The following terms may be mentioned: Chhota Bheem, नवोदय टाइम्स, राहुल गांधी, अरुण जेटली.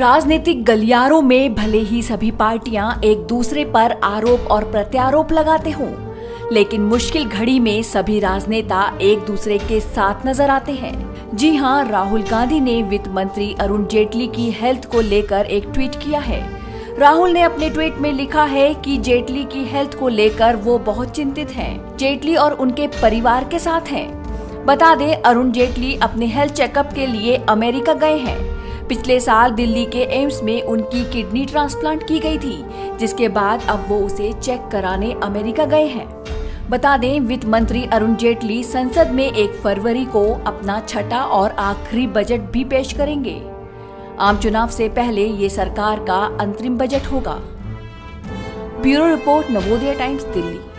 राजनीतिक गलियारों में भले ही सभी पार्टियां एक दूसरे पर आरोप और प्रत्यारोप लगाते हों, लेकिन मुश्किल घड़ी में सभी राजनेता एक दूसरे के साथ नजर आते हैं। जी हां, राहुल गांधी ने वित्त मंत्री अरुण जेटली की हेल्थ को लेकर एक ट्वीट किया है। राहुल ने अपने ट्वीट में लिखा है कि जेटली की हेल्थ को लेकर वो बहुत चिंतित हैं। जेटली और उनके परिवार के साथ हैं। बता दें, अरुण जेटली अपने हेल्थ चेकअप के लिए अमेरिका गए हैं। पिछले साल दिल्ली के एम्स में उनकी किडनी ट्रांसप्लांट की गई थी, जिसके बाद अब वो उसे चेक कराने अमेरिका गए हैं। बता दें, वित्त मंत्री अरुण जेटली संसद में 1 फरवरी को अपना छठा और आखिरी बजट भी पेश करेंगे। आम चुनाव से पहले ये सरकार का अंतरिम बजट होगा। Bureau report, नवोदय टाइम्स, Delhi.